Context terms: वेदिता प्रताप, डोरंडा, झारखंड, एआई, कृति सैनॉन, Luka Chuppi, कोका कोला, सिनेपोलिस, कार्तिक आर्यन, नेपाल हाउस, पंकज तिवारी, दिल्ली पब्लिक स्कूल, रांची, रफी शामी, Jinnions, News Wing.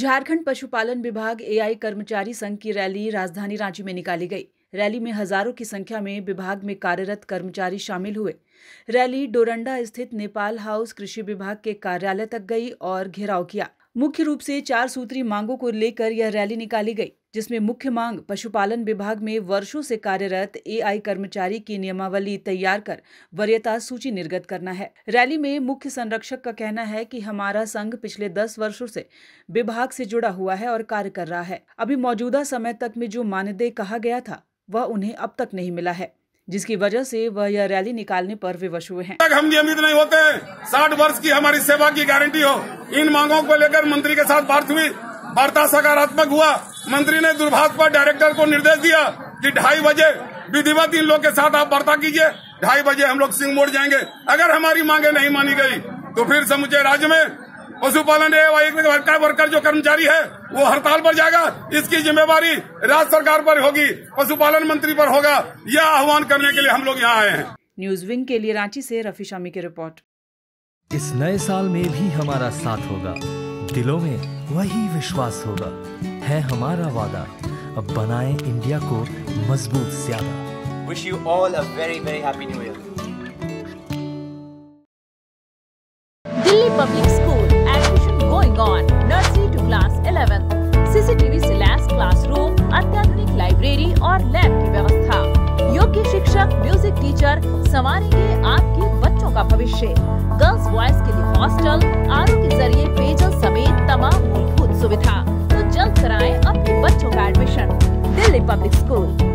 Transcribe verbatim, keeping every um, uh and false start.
झारखंड पशुपालन विभाग एआई कर्मचारी संघ की रैली राजधानी रांची में निकाली गई। रैली में हजारों की संख्या में विभाग में कार्यरत कर्मचारी शामिल हुए। रैली डोरंडा स्थित नेपाल हाउस कृषि विभाग के कार्यालय तक गई और घेराव किया। मुख्य रूप से चार सूत्री मांगों को लेकर यह रैली निकाली गई, जिसमें मुख्य मांग पशुपालन विभाग में वर्षों से कार्यरत एआई कर्मचारी की नियमावली तैयार कर वरीयता सूची निर्गत करना है। रैली में मुख्य संरक्षक का कहना है कि हमारा संघ पिछले दस वर्षों से विभाग से जुड़ा हुआ है और कार्य कर रहा है। अभी मौजूदा समय तक में जो मानदेय कहा गया था वह उन्हें अब तक नहीं मिला है, जिसकी वजह से वह यह रैली निकालने पर विवश हुए हैं। हम नियमित नहीं होते, साठ वर्ष की हमारी सेवा की गारंटी हो। इन मांगों को लेकर मंत्री के साथ बात हुई, वार्ता सकारात्मक हुआ। मंत्री ने दुर्भाष पर डायरेक्टर को निर्देश दिया कि ढाई बजे विधिवत इन लोग के साथ आप वार्ता कीजिए, ढाई बजे हम लोग सिंह मोड़ जाएंगे। अगर हमारी मांगे नहीं मानी गई तो फिर समूचे राज्य में पशुपालन एवं वर्कर जो कर्मचारी है वो हड़ताल पर जाएगा। इसकी जिम्मेवारी राज्य सरकार पर होगी, पशुपालन मंत्री पर होगा। यह आह्वान करने के लिए हम लोग यहाँ आए हैं। न्यूज विंग के लिए रांची से रफी शामी की रिपोर्ट। इस नए साल में भी हमारा साथ होगा, दिलों में वही विश्वास होगा, है हमारा वादा। अब बनाए इंडिया को मजबूत ज्यादा। Wish you all a very very happy new year. दिल्ली पब्लिक स्कूल admission going on nursery to class eleven. CCTV से लैस क्लासरूम, अत्याधुनिक लाइब्रेरी और लैब की व्यवस्था। योग्य शिक्षक, म्यूजिक टीचर संवारेंगे आपके बच्चों का भविष्य। गर्ल्स बॉयज के लिए हॉस्टल, आरओ के जरिए पेयजल समेत तमाम मूलभूत सुविधा। तो जल्द कराएं अपने बच्चों का एडमिशन दिल्ली पब्लिक स्कूल।